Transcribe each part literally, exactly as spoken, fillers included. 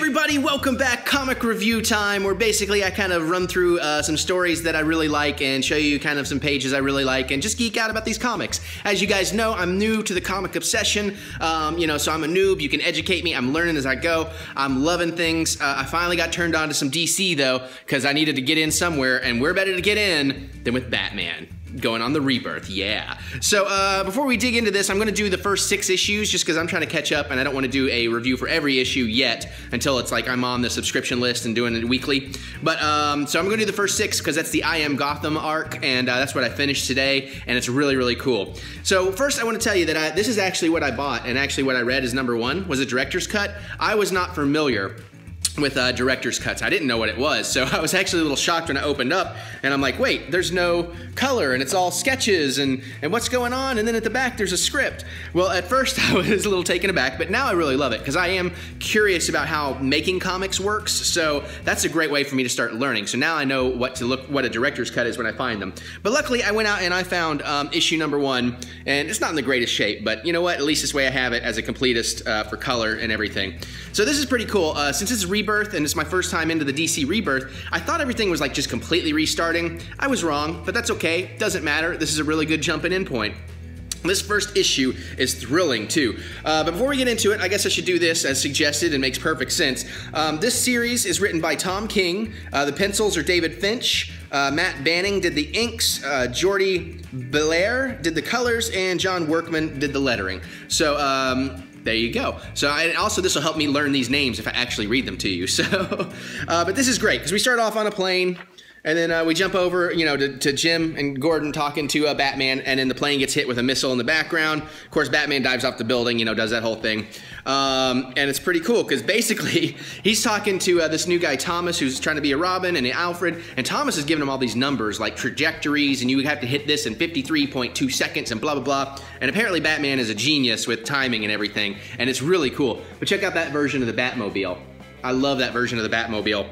everybody, welcome back. Comic review time, where basically I kind of run through uh, some stories that I really like and show you kind of some pages I really like and just geek out about these comics. As you guys know, I'm new to the comic obsession, um, you know, so I'm a noob. You can educate me. I'm learning as I go. I'm loving things. Uh, I finally got turned on to some D C though, because I needed to get in somewhere, and we're better to get in than with Batman. Going on the Rebirth, yeah. So uh, before we dig into this, I'm gonna do the first six issues just because I'm trying to catch up and I don't wanna do a review for every issue yet until it's like I'm on the subscription list and doing it weekly. But um, so I'm gonna do the first six because that's the I Am Gotham arc, and uh, that's what I finished today, and it's really, really cool. So first I wanna tell you that I, this is actually what I bought, and actually what I read is number one, was a director's cut. I was not familiar with uh, director's cuts. I didn't know what it was, so I was actually a little shocked when I opened up and I'm like, wait, there's no color and it's all sketches and, and what's going on, and then at the back there's a script. Well, at first I was a little taken aback, but now I really love it because I am curious about how making comics works, so that's a great way for me to start learning. So now I know what to look, what a director's cut is when I find them. But luckily I went out and I found um, issue number one, and it's not in the greatest shape, but you know what, at least this way I have it as a completist uh, for color and everything. So this is pretty cool. Uh, since it's Rebirth and it's my first time into the D C Rebirth, I thought everything was like just completely restarting. I was wrong, but that's okay. Doesn't matter. This is a really good jumping in point. This first issue is thrilling too. Uh, but before we get into it, I guess I should do this as suggested and makes perfect sense. Um, this series is written by Tom King. Uh, the pencils are David Finch. Uh, Matt Banning did the inks. Uh, Jordie Belaire did the colors, and John Workman did the lettering. So, um, there you go. So, and also this will help me learn these names if I actually read them to you. So, uh, but this is great because we start off on a plane, and then uh, we jump over, you know, to, to Jim and Gordon talking to uh, Batman, and then the plane gets hit with a missile in the background. Of course, Batman dives off the building, you know, does that whole thing. Um, and it's pretty cool because basically he's talking to uh, this new guy, Thomas, who's trying to be a Robin, and Alfred, and Thomas is giving him all these numbers like trajectories, and you have to hit this in fifty-three point two seconds and blah, blah, blah. And apparently Batman is a genius with timing and everything, and it's really cool. But check out that version of the Batmobile. I love that version of the Batmobile.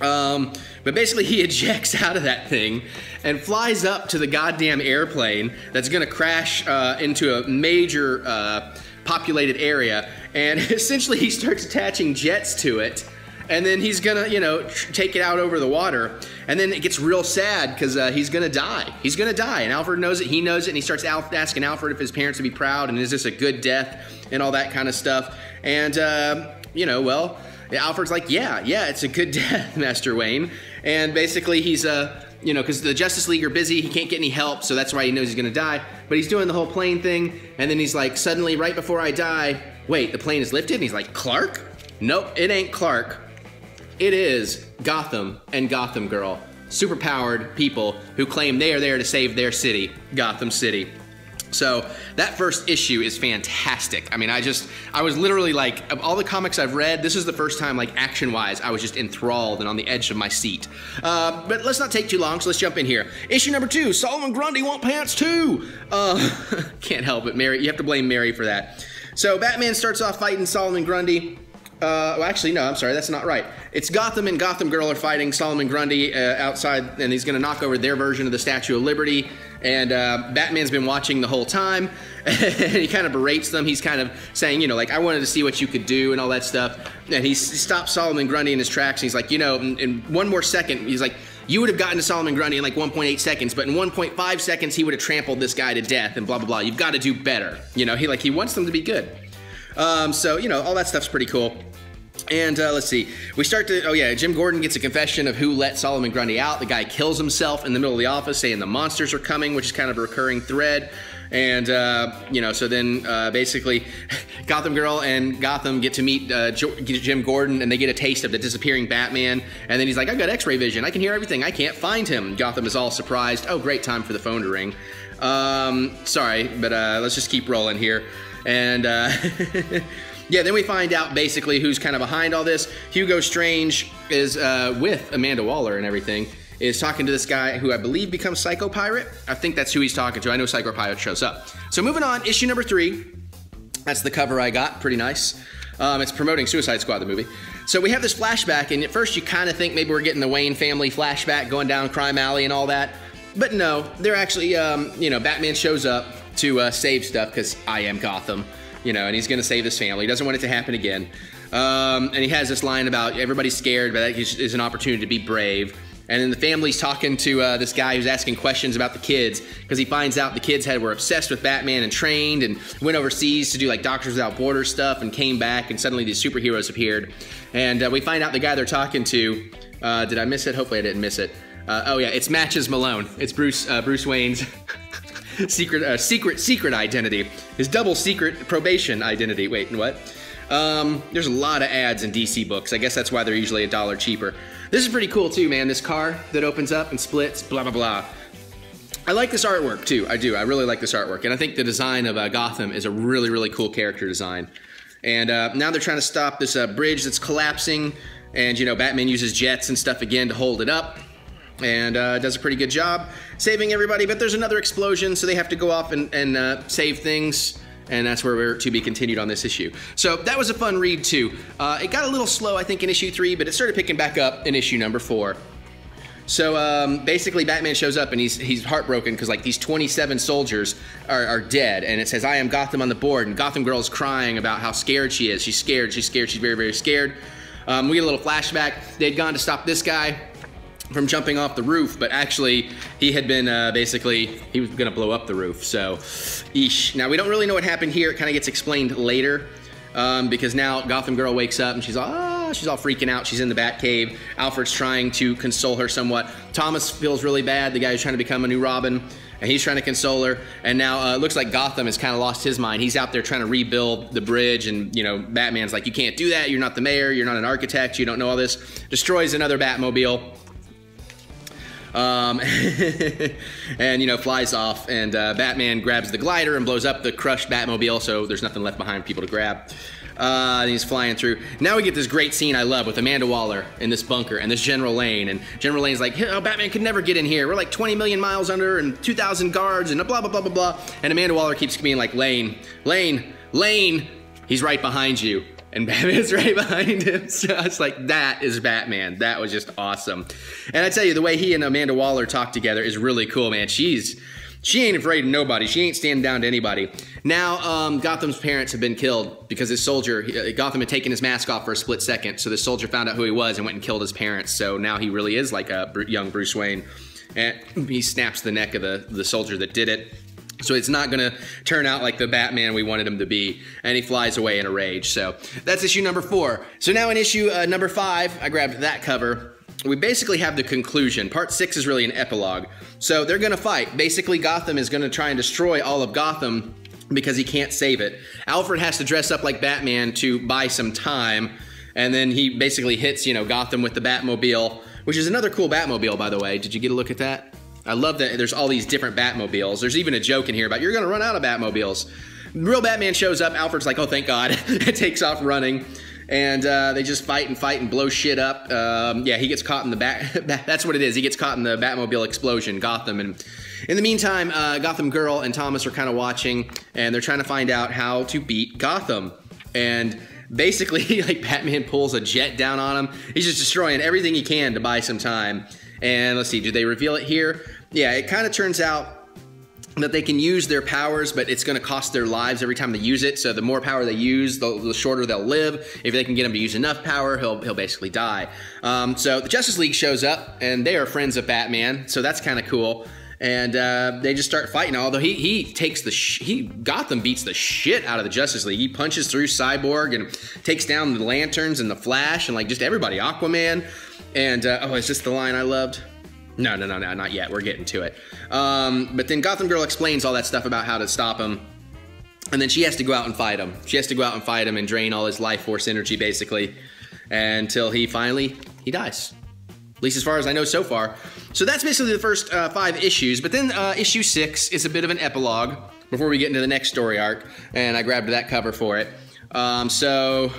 Um, but basically he ejects out of that thing and flies up to the goddamn airplane that's gonna crash uh, into a major uh, populated area, and essentially he starts attaching jets to it, and then he's gonna, you know, take it out over the water, and then it gets real sad because uh, he's gonna die. He's gonna die, and Alfred knows it, he knows it, and he starts Alf asking Alfred if his parents would be proud, and is this a good death, and all that kind of stuff, and uh, you know, well, Alfred's like, yeah, yeah, it's a good death, Master Wayne. And basically he's, uh, you know, because the Justice League are busy, he can't get any help, so that's why he knows he's gonna die. But he's doing the whole plane thing, and then he's like, suddenly, right before I die, wait, the plane is lifted? And he's like, Clark? Nope, it ain't Clark. It is Gotham and Gotham Girl, superpowered people who claim they are there to save their city, Gotham City. So that first issue is fantastic. I mean, I just, I was literally like, of all the comics I've read, this is the first time, like, action-wise, I was just enthralled and on the edge of my seat. Uh, but let's not take too long, so let's jump in here. Issue number two, Solomon Grundy want pants too! Uh, can't help it, Mary. You have to blame Mary for that. So Batman starts off fighting Solomon Grundy. Uh, well, actually, no, I'm sorry, that's not right. It's Gotham and Gotham Girl are fighting Solomon Grundy uh, outside, and he's gonna knock over their version of the Statue of Liberty, and uh, Batman's been watching the whole time, and he kind of berates them. He's kind of saying, you know, like, I wanted to see what you could do and all that stuff, and he stops Solomon Grundy in his tracks, and he's like, you know, in, in one more second, he's like, you would have gotten to Solomon Grundy in like one point eight seconds, but in one point five seconds, he would have trampled this guy to death, and blah, blah, blah, you've gotta do better. You know, he like, he wants them to be good. Um, so, you know, all that stuff's pretty cool. And uh, let's see, we start to, oh yeah, Jim Gordon gets a confession of who let Solomon Grundy out. The guy kills himself in the middle of the office saying the monsters are coming, which is kind of a recurring thread. And, uh, you know, so then uh, basically Gotham Girl and Gotham get to meet uh, Jim Gordon, and they get a taste of the disappearing Batman. And then he's like, I've got x-ray vision. I can hear everything. I can't find him. Gotham is all surprised. Oh, great time for the phone to ring. Um, sorry, but uh, let's just keep rolling here. And, uh... yeah, then we find out basically who's kind of behind all this. Hugo Strange is uh, with Amanda Waller and everything, is talking to this guy who I believe becomes Psycho Pirate. I think that's who he's talking to. I know Psycho Pirate shows up. So moving on, issue number three. That's the cover I got, pretty nice. Um, it's promoting Suicide Squad, the movie. So we have this flashback, and at first you kind of think maybe we're getting the Wayne family flashback going down Crime Alley and all that. But no, they're actually, um, you know, Batman shows up to uh, save stuff because I am Gotham. You know, and he's gonna save his family. He doesn't want it to happen again. Um, and he has this line about everybody's scared, but that is an opportunity to be brave. And then the family's talking to uh, this guy who's asking questions about the kids, because he finds out the kids had were obsessed with Batman and trained and went overseas to do like Doctors Without Borders stuff and came back, and suddenly these superheroes appeared. And uh, we find out the guy they're talking to, uh, did I miss it? Hopefully I didn't miss it. Uh, oh yeah, it's Matches Malone. It's Bruce, uh, Bruce Wayne's secret, uh, secret, secret identity. His double secret probation identity. Wait, what? Um, there's a lot of ads in D C books. I guess that's why they're usually a dollar cheaper. This is pretty cool too, man. This car that opens up and splits, blah, blah, blah. I like this artwork too. I do. I really like this artwork. And I think the design of uh, Gotham is a really, really cool character design. And uh, now they're trying to stop this uh, bridge that's collapsing. And, you know, Batman uses jets and stuff again to hold it up. And uh, does a pretty good job saving everybody. But there's another explosion, so they have to go off and, and uh, save things. And that's where we're to be continued on this issue. So that was a fun read too. Uh, it got a little slow, I think, in issue three, but it started picking back up in issue number four. So um, basically Batman shows up and he's, he's heartbroken because like these twenty-seven soldiers are, are dead, and it says, I am Gotham on the board, and Gotham Girl is crying about how scared she is. She's scared, she's scared, she's very, very scared. Um, we get a little flashback. They'd gone to stop this guy from jumping off the roof, but actually he had been uh, basically, he was gonna blow up the roof, so eesh. Now we don't really know what happened here. It kind of gets explained later um, because now Gotham Girl wakes up and she's all, ah, she's all freaking out. She's in the Batcave. Alfred's trying to console her somewhat. Thomas feels really bad, the guy who's trying to become a new Robin, and he's trying to console her. And now uh, it looks like Gotham has kind of lost his mind. He's out there trying to rebuild the bridge, and you know, Batman's like, you can't do that. You're not the mayor. You're not an architect. You don't know all this. Destroys another Batmobile. Um, and, you know, flies off, and uh, Batman grabs the glider and blows up the crushed Batmobile, so there's nothing left behind for people to grab. Uh, and he's flying through. Now we get this great scene I love with Amanda Waller in this bunker and this General Lane, and General Lane's like, oh, Batman could never get in here. We're like twenty million miles under and two thousand guards and blah, blah, blah, blah, blah. And Amanda Waller keeps being like, Lane, Lane, Lane, he's right behind you. And Batman's right behind him. So it's like, that is Batman. That was just awesome. And I tell you, the way he and Amanda Waller talk together is really cool, man. She's, she ain't afraid of nobody. She ain't standing down to anybody. Now, um, Gotham's parents have been killed because this soldier, Gotham had taken his mask off for a split second. So this soldier found out who he was and went and killed his parents. So now he really is like a young Bruce Wayne. And he snaps the neck of the, the soldier that did it. So it's not gonna turn out like the Batman we wanted him to be. And he flies away in a rage. So that's issue number four. So now in issue uh, number five, I grabbed that cover. We basically have the conclusion. Part six is really an epilogue. So they're gonna fight. Basically Gotham is gonna try and destroy all of Gotham because he can't save it. Alfred has to dress up like Batman to buy some time. And then he basically hits, you know, Gotham with the Batmobile, which is another cool Batmobile, by the way. Did you get a look at that? I love that there's all these different Batmobiles. There's even a joke in here about you're gonna run out of Batmobiles. Real Batman shows up, Alfred's like, oh, thank God. It takes off running. And uh, they just fight and fight and blow shit up. Um, yeah, he gets caught in the bat, that's what it is. He gets caught in the Batmobile explosion, Gotham. And in the meantime, uh, Gotham Girl and Thomas are kind of watching, and they're trying to find out how to beat Gotham. And basically, like, Batman pulls a jet down on him. He's just destroying everything he can to buy some time. And let's see, do they reveal it here? Yeah, it kind of turns out that they can use their powers, but it's going to cost their lives every time they use it. So the more power they use, the, the shorter they'll live. If they can get him to use enough power, he'll, he'll basically die. Um, so the Justice League shows up, and they are friends of Batman, so that's kind of cool. And uh, they just start fighting, although he, he takes the, sh he, Gotham beats the shit out of the Justice League. He punches through Cyborg and takes down the Lanterns and the Flash and like just everybody, Aquaman. And uh, oh, is this the line I loved? No, no, no, no, not yet. We're getting to it. Um, but then Gotham Girl explains all that stuff about how to stop him. And then she has to go out and fight him. She has to go out and fight him and drain all his life force energy, basically, until he finally, he dies. At least as far as I know so far. So that's basically the first uh, five issues. But then uh, issue six is a bit of an epilogue before we get into the next story arc. And I grabbed that cover for it. Um, so...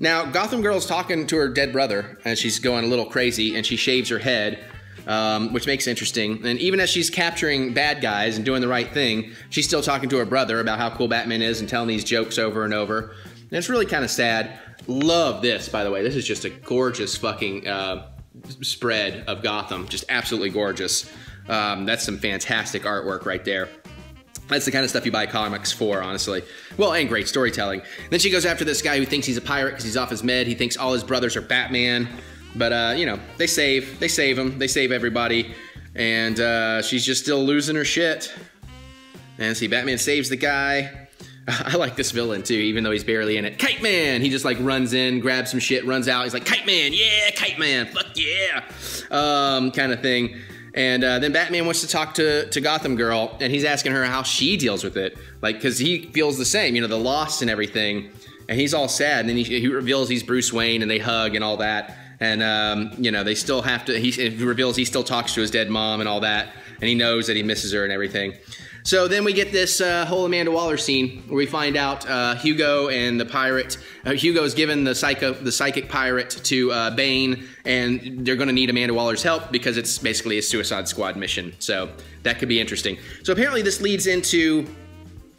Now, Gotham Girl's talking to her dead brother, and she's going a little crazy, and she shaves her head, um, which makes it interesting. And even as she's capturing bad guys and doing the right thing, she's still talking to her brother about how cool Batman is and telling these jokes over and over. And it's really kind of sad. Love this, by the way. This is just a gorgeous fucking uh, spread of Gotham. Just absolutely gorgeous. Um, that's some fantastic artwork right there. That's the kind of stuff you buy comics for, honestly. Well, and great storytelling. And then she goes after this guy who thinks he's a pirate because he's off his med. He thinks all his brothers are Batman. But, uh, you know, they save. They save him. They save everybody. And uh, she's just still losing her shit. And see, Batman saves the guy. I like this villain, too, even though he's barely in it. Kite Man! He just, like, runs in, grabs some shit, runs out. He's like, Kite Man! Yeah! Kite Man! Fuck yeah! Um, kind of thing. And uh, then Batman wants to talk to, to Gotham Girl, and he's asking her how she deals with it. Like, because he feels the same, you know, the loss and everything. And he's all sad, and then he, he reveals he's Bruce Wayne, and they hug and all that. And, um, you know, they still have to, he, he reveals he still talks to his dead mom and all that. And he knows that he misses her and everything. So then we get this uh, whole Amanda Waller scene where we find out uh, Hugo and the pirate. Uh, Hugo's given the psycho, the psychic pirate to uh, Bane, and they're going to need Amanda Waller's help because it's basically a Suicide Squad mission. So that could be interesting. So apparently this leads into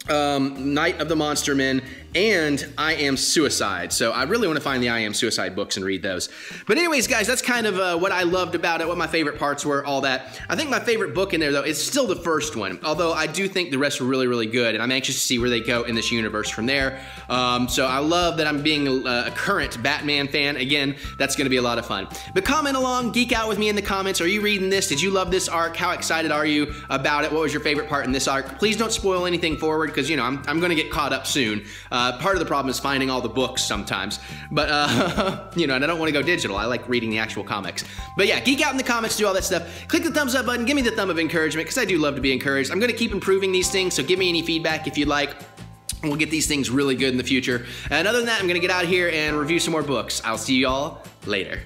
um, Night of the Monster Men and I Am Suicide. So I really want to find the I Am Suicide books and read those. But anyways, guys, that's kind of uh, what I loved about it, what my favorite parts were, all that. I think my favorite book in there, though, is still the first one, although I do think the rest were really, really good, and I'm anxious to see where they go in this universe from there. Um, so I love that I'm being a, a current Batman fan. Again, that's going to be a lot of fun. But comment along, geek out with me in the comments. Are you reading this? Did you love this arc? How excited are you about it? What was your favorite part in this arc? Please don't spoil anything forward because, you know, I'm, I'm going to get caught up soon. Uh, Uh, part of the problem is finding all the books sometimes, but, uh, you know, and I don't want to go digital. I like reading the actual comics. But yeah, geek out in the comments, do all that stuff. Click the thumbs up button, give me the thumb of encouragement, because I do love to be encouraged. I'm going to keep improving these things, so give me any feedback if you'd like. We'll get these things really good in the future. And other than that, I'm going to get out of here and review some more books. I'll see y'all later.